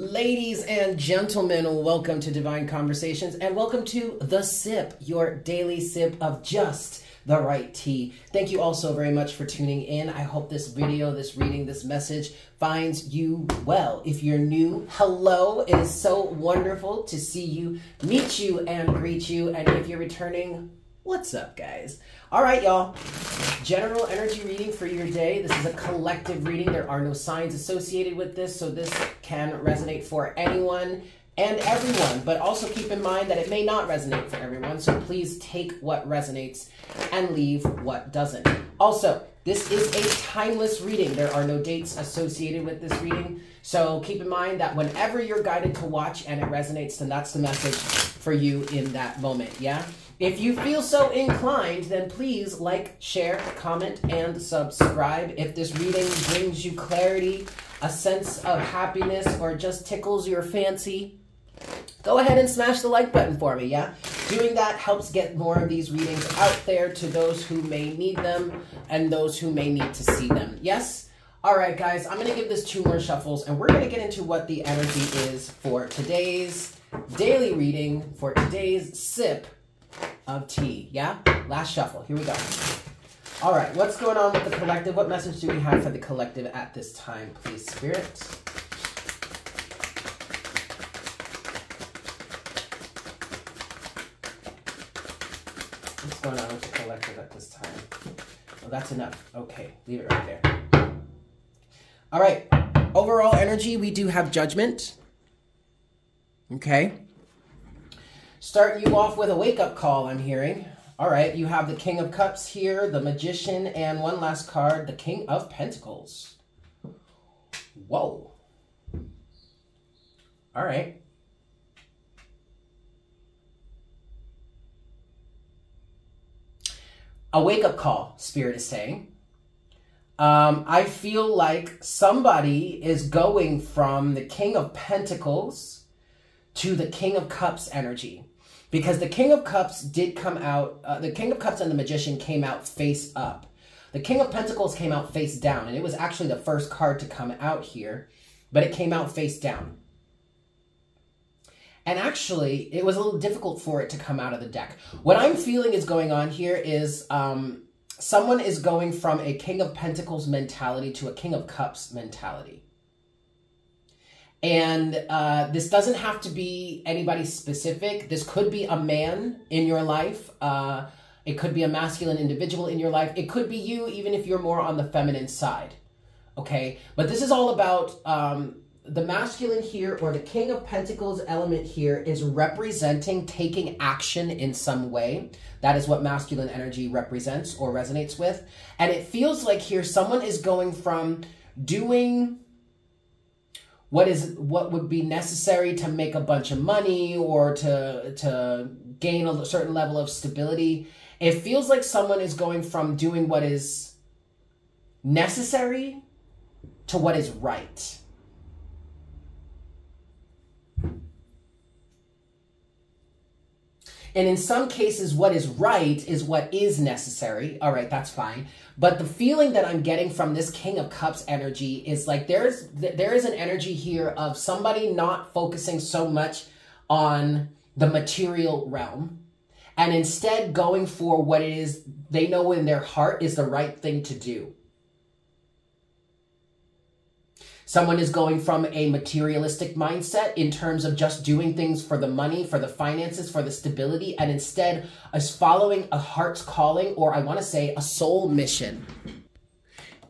Ladies and gentlemen, welcome to Divine Conversations and welcome to The Sip, your daily sip of just the right tea. Thank you all so very much for tuning in. I hope this video, this reading, this message finds you well. If you're new, hello. It is so wonderful to see you, meet you, and greet you. And if you're returning, what's up, guys? All right, y'all. General energy reading for your day. This is a collective reading. There are no signs associated with this, so this can resonate for anyone and everyone. But also keep in mind that it may not resonate for everyone, so please take what resonates and leave what doesn't. Also, this is a timeless reading. There are no dates associated with this reading, so keep in mind that whenever you're guided to watch and it resonates, then that's the message for you in that moment, yeah? If you feel so inclined, then please like, share, comment, and subscribe. If this reading brings you clarity, a sense of happiness, or just tickles your fancy, go ahead and smash the like button for me, yeah? Doing that helps get more of these readings out there to those who may need them and those who may need to see them, yes? All right, guys, I'm going to give this 2 more shuffles, and we're going to get into what the energy is for today's daily reading, for today's sip of tea, yeah? Last shuffle, here we go. All right, what's going on with the collective? What message do we have for the collective at this time, please, Spirit? What's going on with the collective at this time? Well, that's enough. Okay, leave it right there. All right, overall energy, we do have Judgment. Okay. Starting you off with a wake-up call, I'm hearing. All right, you have the King of Cups here, the Magician, and one last card, the King of Pentacles. Whoa. All right. A wake-up call, Spirit is saying. I feel like somebody is going from the King of Pentacles to the King of Cups energy. Because the King of Cups did come out, the King of Cups and the Magician came out face up. The King of Pentacles came out face down, and it was actually the first card to come out here, but it came out face down. And actually, it was a little difficult for it to come out of the deck. What I'm feeling is going on here is someone is going from a King of Pentacles mentality to a King of Cups mentality. And this doesn't have to be anybody specific. This could be a man in your life. It could be a masculine individual in your life. It could be you, even if you're more on the feminine side, okay? But this is all about the masculine here, or the King of Pentacles element here is representing taking action in some way. That is what masculine energy represents or resonates with. And it feels like here someone is going from doing what would be necessary to make a bunch of money or to gain a certain level of stability. It feels like someone is going from doing what is necessary to what is right. And in some cases, what is right is what is necessary. All right, that's fine. But the feeling that I'm getting from this King of Cups energy is like there is an energy here of somebody not focusing so much on the material realm and instead going for what it is they know in their heart is the right thing to do. Someone is going from a materialistic mindset in terms of just doing things for the money, for the finances, for the stability, and instead is following a heart's calling, or I want to say a soul mission.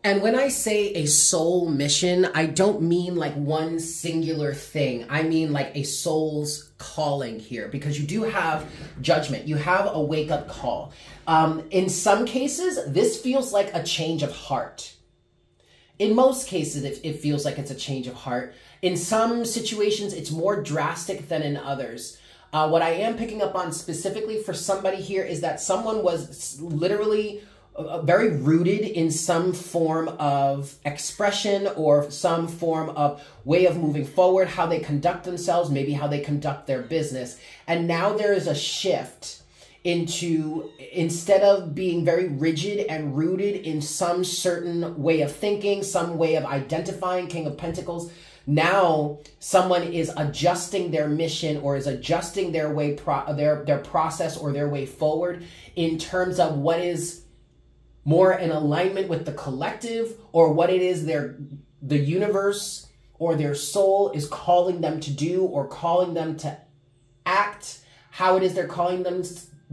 And when I say a soul mission, I don't mean like one singular thing. I mean like a soul's calling here, because you do have Judgment. You have a wake-up call. In some cases, this feels like a change of heart. In most cases, it feels like it's a change of heart. In some situations, it's more drastic than in others. What I am picking up on specifically for somebody here is that someone was literally very rooted in some form of expression or some form of way of moving forward, how they conduct themselves, maybe how they conduct their business. And now there is a shift into, instead of being very rigid and rooted in some certain way of thinking, some way of identifying, King of Pentacles, Now someone is adjusting their mission or is adjusting their way, their process or their way forward in terms of what is more in alignment with the collective or what it is the universe or their soul is calling them to do or calling them to act, how it is they're calling them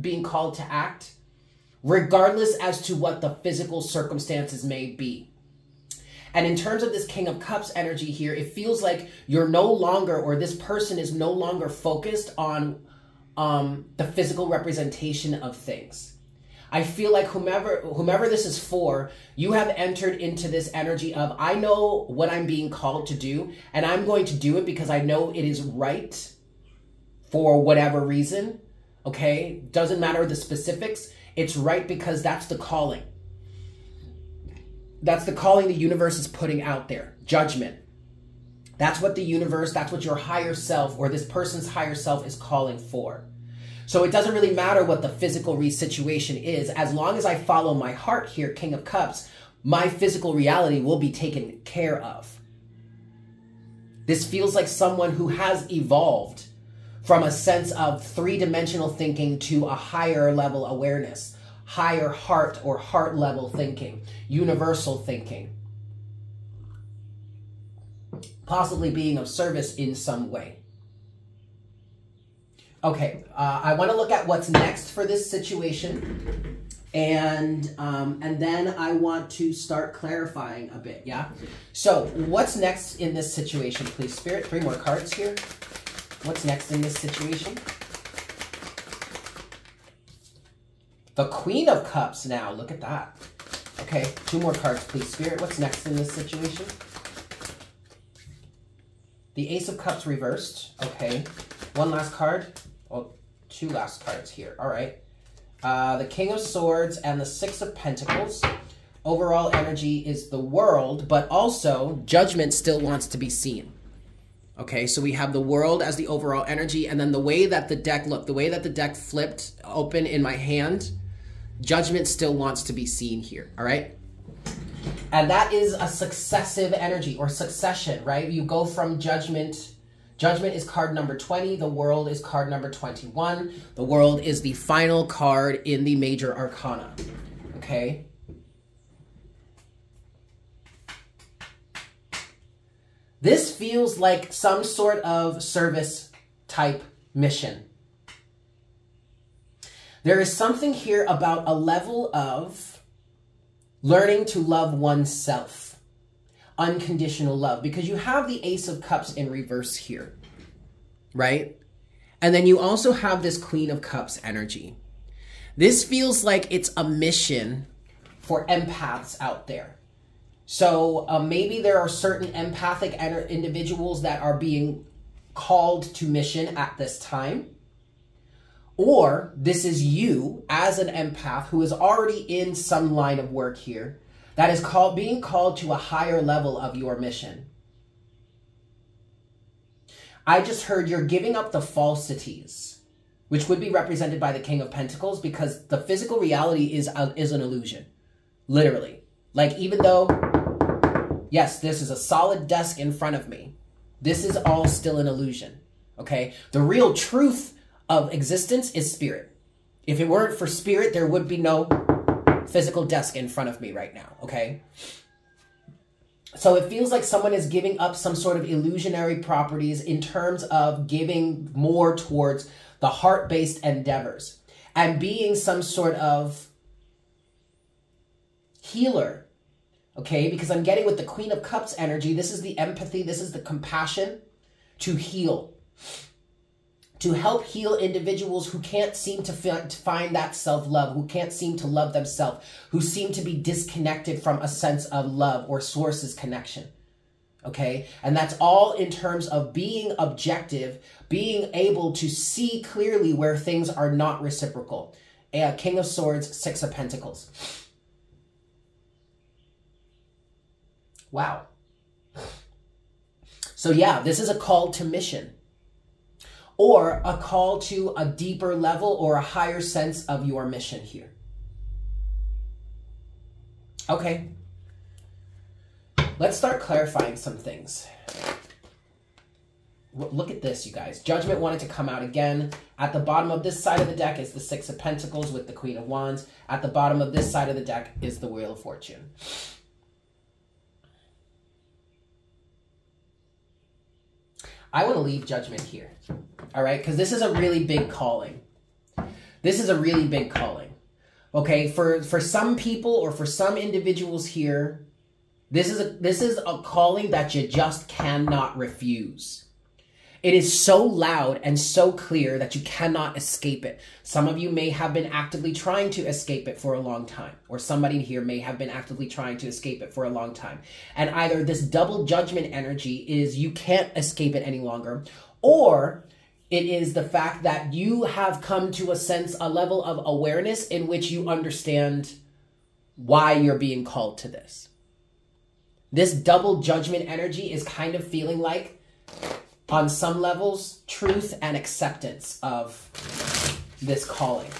being called to act, regardless as to what the physical circumstances may be. And in terms of this King of Cups energy here, it feels like you're no longer, or this person is no longer focused on the physical representation of things. I feel like whomever this is for, you have entered into this energy of, I know what I'm being called to do, and I'm going to do it because I know it is right for whatever reason, okay? Doesn't matter the specifics. It's right because that's the calling. That's the calling the universe is putting out there, judgment. That's what the universe, that's what your higher self or this person's higher self is calling for. So it doesn't really matter what the physical situation is. As long as I follow my heart here, King of Cups, my physical reality will be taken care of. This feels like someone who has evolved from a sense of three-dimensional thinking to a higher level awareness. Higher heart or heart level thinking, universal thinking, possibly being of service in some way. Okay, I want to look at what's next for this situation, and then I want to start clarifying a bit, yeah? So what's next in this situation, please, Spirit? Three more cards here. What's next in this situation? The Queen of Cups now. Look at that. Okay, two more cards, please, Spirit. What's next in this situation? The Ace of Cups reversed. Okay, one last card. Oh, two last cards here. All right. The King of Swords and the Six of Pentacles. Overall energy is the World, but also judgment still wants to be seen. Okay, so we have the World as the overall energy, and then the way that the deck, look, the way that the deck flipped open in my hand, judgment still wants to be seen here, all right? And that is a successive energy or succession, right? You go from judgment. Judgment is card number 20. The World is card number 21. The World is the final card in the Major Arcana, okay? This feels like some sort of service type mission. There is something here about a level of learning to love oneself, unconditional love, because you have the Ace of Cups in reverse here, right? And then you also have this Queen of Cups energy. This feels like it's a mission for empaths out there. So maybe there are certain empathic individuals that are being called to mission at this time. Or this is you as an empath who is already in some line of work here that is being called to a higher level of your mission. I just heard you're giving up the falsities, which would be represented by the King of Pentacles, because the physical reality is an illusion, literally. Like, even though, yes, this is a solid desk in front of me, this is all still an illusion, okay? The real truth of existence is spirit. If it weren't for spirit, there would be no physical desk in front of me right now, okay? So it feels like someone is giving up some sort of illusionary properties in terms of giving more towards the heart-based endeavors and being some sort of healer. Okay, because I'm getting with the Queen of Cups energy, this is the empathy, this is the compassion to heal, to help heal individuals who can't seem to find that self-love, who can't seem to love themselves, who seem to be disconnected from a sense of love or source's connection, okay? And that's all in terms of being objective, being able to see clearly where things are not reciprocal. King of Swords, Six of Pentacles. Wow. So yeah, this is a call to mission or a call to a deeper level or a higher sense of your mission here. Okay. Let's start clarifying some things. Look at this, you guys. Judgment wanted to come out again. At the bottom of this side of the deck is the Six of Pentacles with the Queen of Wands. At the bottom of this side of the deck is the Wheel of Fortune. I want to leave judgment here, all right? Because this is a really big calling. This is a really big calling, okay? For some people or for some individuals here, this is a calling that you just cannot refuse. It is so loud and so clear that you cannot escape it. Some of you may have been actively trying to escape it for a long time, or somebody here may have been actively trying to escape it for a long time. And either this double judgment energy is you can't escape it any longer, or it is the fact that you have come to a sense, a level of awareness in which you understand why you're being called to this. This double judgment energy is kind of feeling like, on some levels, truth and acceptance of this calling.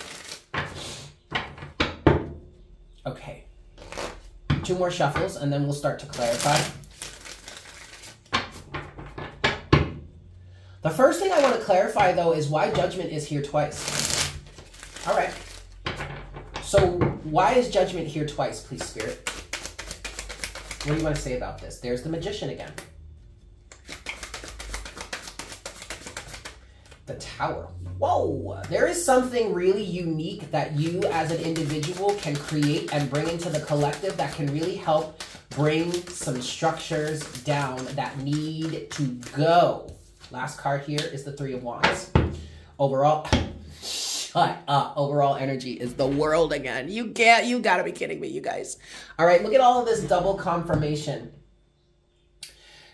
Okay. Two more shuffles and then we'll start to clarify. The first thing I want to clarify, though, is why judgment is here twice. All right. So why is judgment here twice, please, Spirit? What do you want to say about this? There's the Magician again. The Tower. Whoa! There is something really unique that you as an individual can create and bring into the collective that can really help bring some structures down that need to go. Last card here is the Three of Wands. Overall, shut up. Overall energy is the World again. You gotta be kidding me, you guys. All right, look at all of this double confirmation.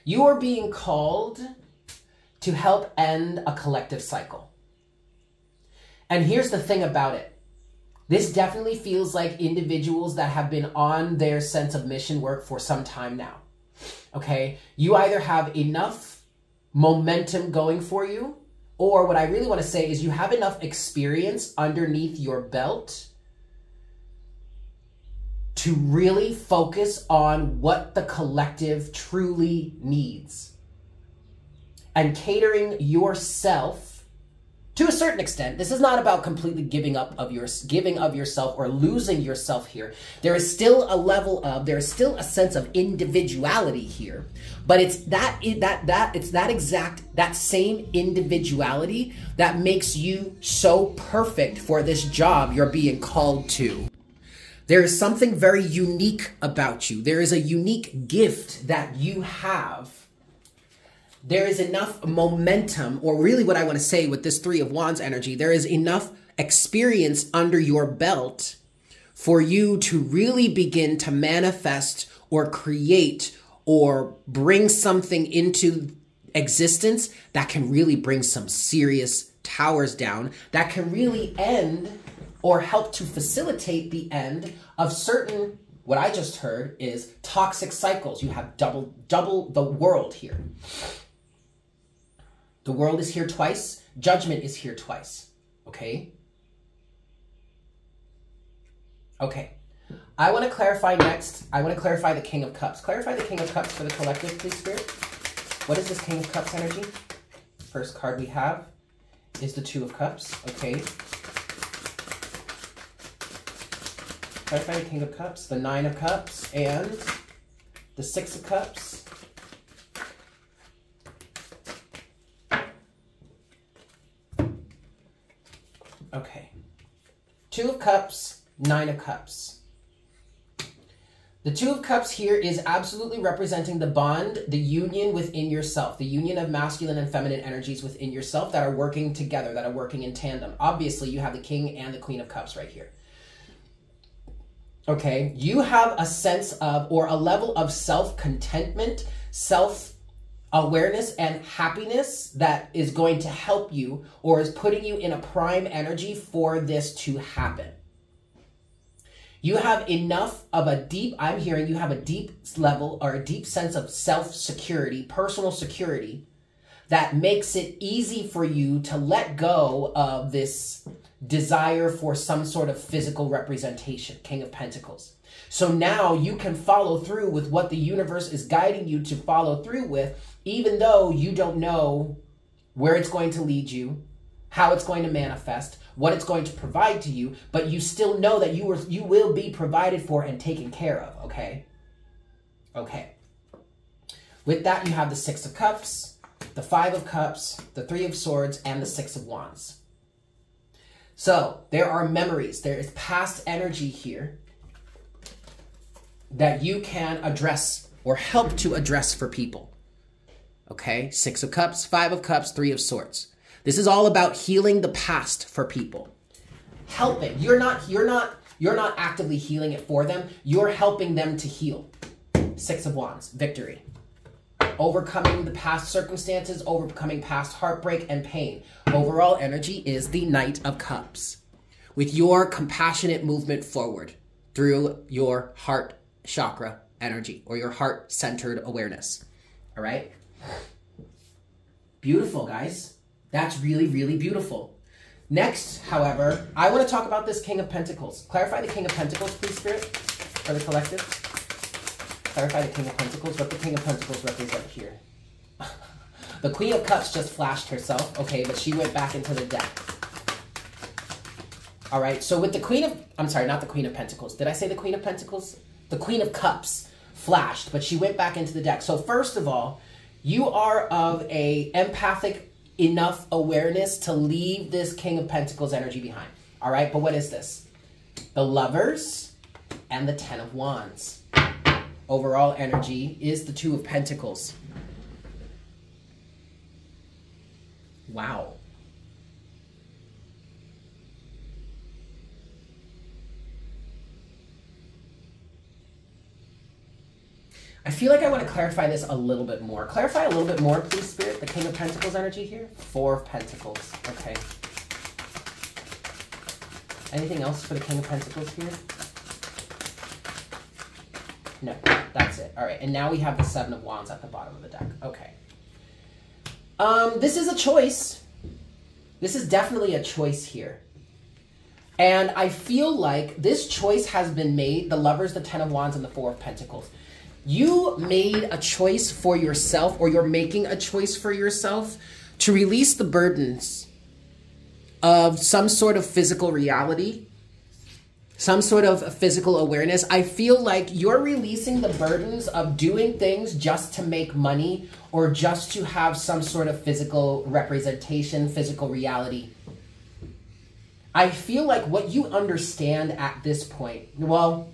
You are being called to help end a collective cycle. And here's the thing about it. This definitely feels like individuals that have been on their sense of mission work for some time now, okay? You either have enough momentum going for you, or what I really wanna say is you have enough experience underneath your belt to really focus on what the collective truly needs. And catering yourself to a certain extent. This is not about completely giving of yourself or losing yourself here. There is still a level of, there is still a sense of individuality here, but it's that same individuality that makes you so perfect for this job you're being called to. There is something very unique about you. There is a unique gift that you have. There is enough momentum, or really what I want to say with this Three of Wands energy, there is enough experience under your belt for you to really begin to manifest or create or bring something into existence that can really bring some serious towers down, that can really end or help to facilitate the end of certain, what I just heard is toxic cycles. You have double the World here. The World is here twice. Judgment is here twice. Okay? Okay. I want to clarify next. I want to clarify the King of Cups. Clarify the King of Cups for the collective, please, Spirit. What is this King of Cups energy? First card we have is the Two of Cups. Okay. Clarify the King of Cups, the Nine of Cups, and the Six of Cups. Okay. Two of Cups, Nine of Cups. The Two of Cups here is absolutely representing the bond, the union within yourself, the union of masculine and feminine energies within yourself that are working together, that are working in tandem. Obviously, you have the King and the Queen of Cups right here. Okay? You have a sense of, or a level of self-contentment, self-awareness and happiness that is going to help you or is putting you in a prime energy for this to happen. You have enough of a deep, I'm hearing you have a deep level or a deep sense of self-security, personal security that makes it easy for you to let go of this desire for some sort of physical representation, King of Pentacles. So now you can follow through with what the universe is guiding you to follow through with, even though you don't know where it's going to lead you, how it's going to manifest, what it's going to provide to you, but you still know that you will be provided for and taken care of, okay? Okay. With that, you have the 6 of Cups, the 5 of Cups, the 3 of Swords, and the 6 of Wands. So there are memories, there is past energy here that you can address or help to address for people, okay? 6 of Cups, 5 of Cups, 3 of Swords. This is all about healing the past for people. Helping. You're not actively healing it for them. You're helping them to heal. 6 of Wands, victory. Overcoming the past circumstances, overcoming past heartbreak and pain. Overall energy is the Knight of Cups. With your compassionate movement forward through your heart chakra energy or your heart-centered awareness. All right? Beautiful, guys. That's really, really beautiful. Next, however, I want to talk about this King of Pentacles. Clarify the King of Pentacles, please, Spirit, for the collective. Clarify the King of Pentacles, what the King of Pentacles represent here. The Queen of Cups just flashed herself, okay, but she went back into the deck. All right, so with the Queen of... I'm sorry, not the Queen of Pentacles. Did I say the Queen of Pentacles? The Queen of Cups flashed, but she went back into the deck. So first of all, you are of a empathic... enough awareness to leave this King of Pentacles energy behind. All right, but what is this? The Lovers and the 10 of Wands. Overall energy is the 2 of Pentacles. Wow. I feel like I want to clarify this a little bit more. Clarify a little bit more, please, Spirit. The King of Pentacles energy here. 4 of Pentacles. Okay. Anything else for the King of Pentacles here? No, that's it. All right, and now we have the 7 of Wands at the bottom of the deck. Okay. This is a choice. This is definitely a choice here. And I feel like this choice has been made. The Lovers, the 10 of Wands, and the 4 of Pentacles. You made a choice for yourself, or you're making a choice for yourself to release the burdens of some sort of physical reality, some sort of physical awareness. I feel like you're releasing the burdens of doing things just to make money or just to have some sort of physical representation, physical reality. I feel like what you understand at this point, well...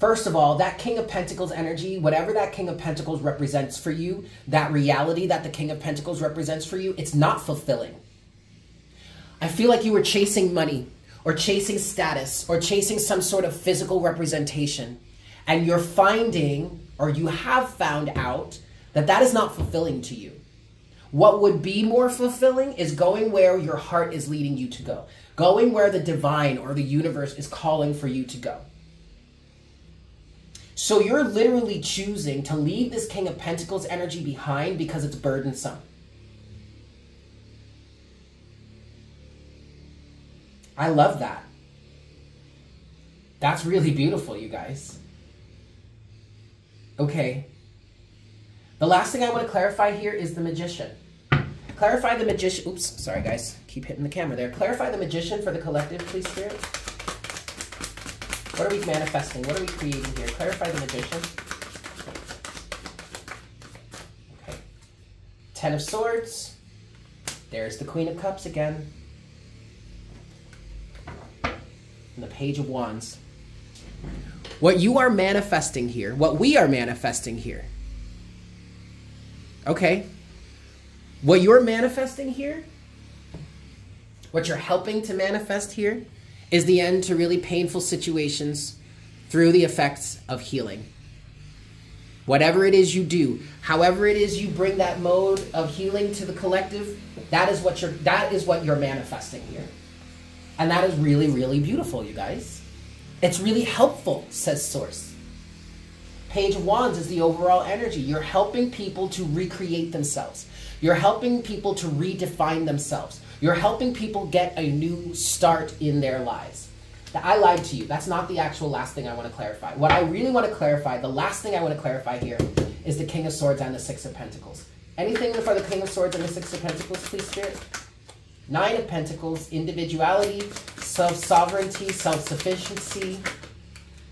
First of all, that King of Pentacles energy, whatever that King of Pentacles represents for you, that reality that the King of Pentacles represents for you, it's not fulfilling. I feel like you were chasing money or chasing status or chasing some sort of physical representation. And you're finding, or you have found out, that that is not fulfilling to you. What would be more fulfilling is going where your heart is leading you to go. Going where the divine or the universe is calling for you to go. So you're literally choosing to leave this King of Pentacles energy behind because it's burdensome. I love that. That's really beautiful, you guys. Okay. The last thing I want to clarify here is the Magician. Clarify the Magician. Oops, sorry guys. Keep hitting the camera there. Clarify the Magician for the collective, please, Spirit. What are we manifesting? What are we creating here? Clarify the Magician. Okay. 10 of Swords. There's the Queen of Cups again. And the Page of Wands. What you are manifesting here, what we are manifesting here. Okay. What you're manifesting here, what you're helping to manifest here, is the end to really painful situations through the effects of healing. Whatever it is you do, however it is you bring that mode of healing to the collective, that is what you're manifesting here. And that is really, really beautiful, you guys. It's really helpful, says Source. Page of Wands is the overall energy. You're helping people to recreate themselves. You're helping people to redefine themselves. You're helping people get a new start in their lives. I lied to you. That's not the actual last thing I want to clarify. What I really want to clarify, the last thing I want to clarify here, is the King of Swords and the 6 of Pentacles. Anything for the King of Swords and the Six of Pentacles, please, Spirit. Nine of Pentacles, individuality, self-sovereignty, self-sufficiency,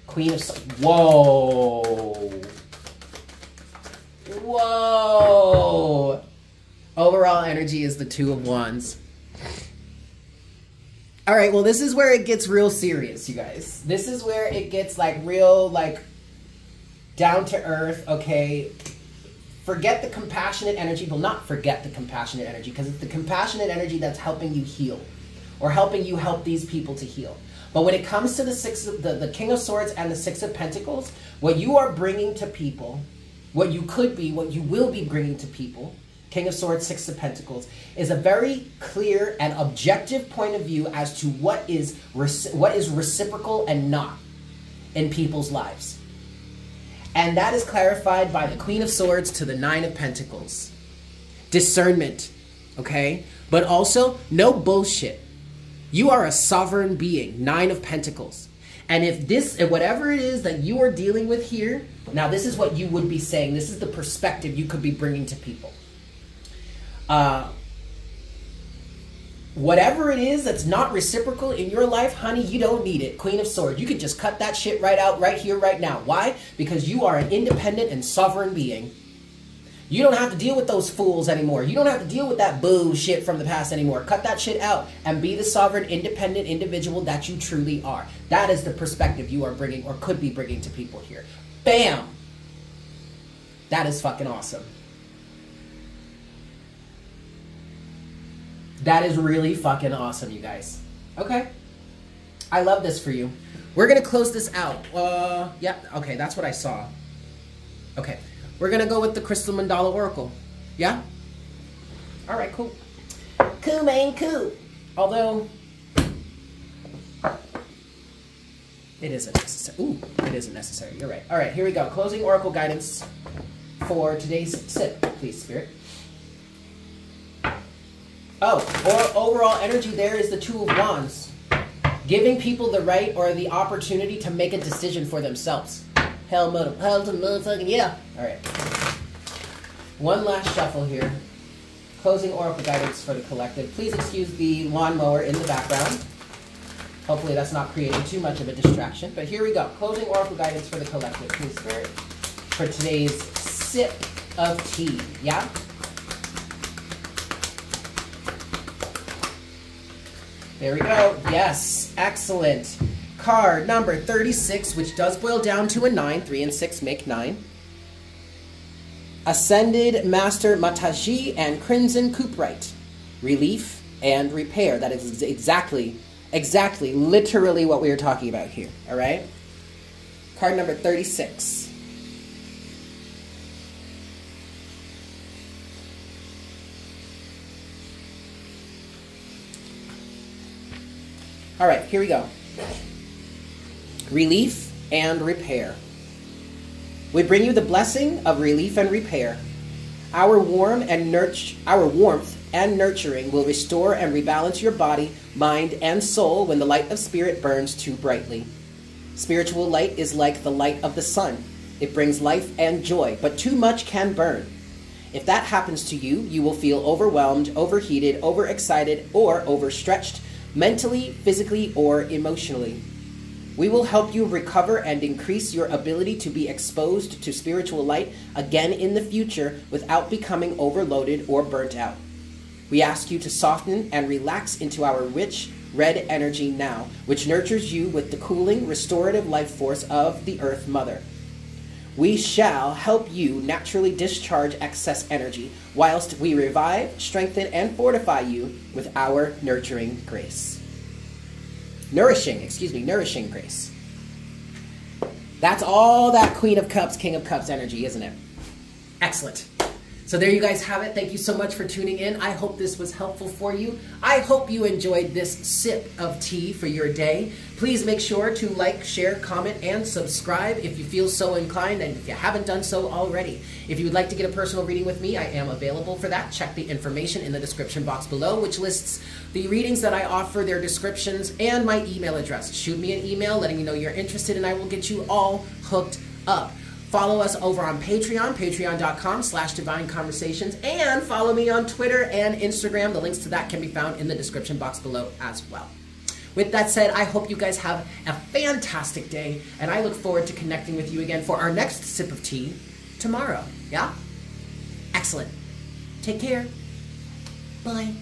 Queen of... Whoa. Whoa. Overall energy is the Two of Wands. All right, well, this is where it gets real serious, you guys. This is where it gets, like, real, like, down to earth, okay? Forget the compassionate energy. Well, not forget the compassionate energy, because it's the compassionate energy that's helping you heal or helping you help these people to heal. But when it comes to the King of Swords and the Six of Pentacles, what you are bringing to people, what you could be, what you will be bringing to people, King of Swords, Six of Pentacles, is a very clear and objective point of view as to what is reciprocal and not in people's lives. And that is clarified by the Queen of Swords to the Nine of Pentacles. Discernment, okay? But also, no bullshit. You are a sovereign being, Nine of Pentacles. And if this, whatever it is that you are dealing with here, now this is what you would be saying. This is the perspective you could be bringing to people. Whatever it is that's not reciprocal in your life, honey, you don't need it. Queen of Swords. You can just cut that shit right out right here, right now. Why? Because you are an independent and sovereign being. You don't have to deal with those fools anymore. You don't have to deal with that bullshit from the past anymore. Cut that shit out and be the sovereign, independent individual that you truly are. That is the perspective you are bringing or could be bringing to people here. Bam! That is fucking awesome. That is really fucking awesome, you guys. Okay? I love this for you. We're going to close this out. Yeah, okay, that's what I saw. Okay. We're going to go with the Crystal Mandala Oracle. Yeah? All right, cool. Cool, man, cool. Although, it isn't necessary. Ooh, it isn't necessary. You're right. All right, here we go. Closing Oracle guidance for today's sip, please, Spirit. Oh, or overall energy there is the Two of Wands. Giving people the right or the opportunity to make a decision for themselves. Hell to motherfucking yeah. All right. One last shuffle here. Closing Oracle guidance for the collective. Please excuse the lawnmower in the background. Hopefully that's not creating too much of a distraction. But here we go. Closing Oracle guidance for the collective. Please, Spirit. For today's sip of tea. Yeah? There we go. Yes. Excellent. Card number 36, which does boil down to a 9. 3 and 6 make 9. Ascended Master Mataji and Crimson Cuprite. Relief and repair. That is exactly, literally what we are talking about here. All right? Card number 36. All right, here we go. Relief and repair. We bring you the blessing of relief and repair. Our warmth and nurturing will restore and rebalance your body, mind, and soul when the light of spirit burns too brightly. Spiritual light is like the light of the sun. It brings life and joy, but too much can burn. If that happens to you, you will feel overwhelmed, overheated, overexcited, or overstretched, mentally, physically, or emotionally. We will help you recover and increase your ability to be exposed to spiritual light again in the future without becoming overloaded or burnt out. We ask you to soften and relax into our rich red energy now, which nurtures you with the cooling, restorative life force of the Earth Mother. We shall help you naturally discharge excess energy, whilst we revive, strengthen, and fortify you with our nurturing grace. Nourishing grace. That's all that Queen of Cups, King of Cups energy, isn't it? Excellent. So there you guys have it. Thank you so much for tuning in. I hope this was helpful for you. I hope you enjoyed this sip of tea for your day. Please make sure to like, share, comment, and subscribe if you feel so inclined and if you haven't done so already. If you would like to get a personal reading with me, I am available for that. Check the information in the description box below, which lists the readings that I offer, their descriptions, and my email address. Shoot me an email letting me know you're interested, and I will get you all hooked up. Follow us over on Patreon, patreon.com/Divine Conversations, and follow me on Twitter and Instagram. The links to that can be found in the description box below as well. With that said, I hope you guys have a fantastic day, and I look forward to connecting with you again for our next sip of tea tomorrow. Yeah? Excellent. Take care. Bye.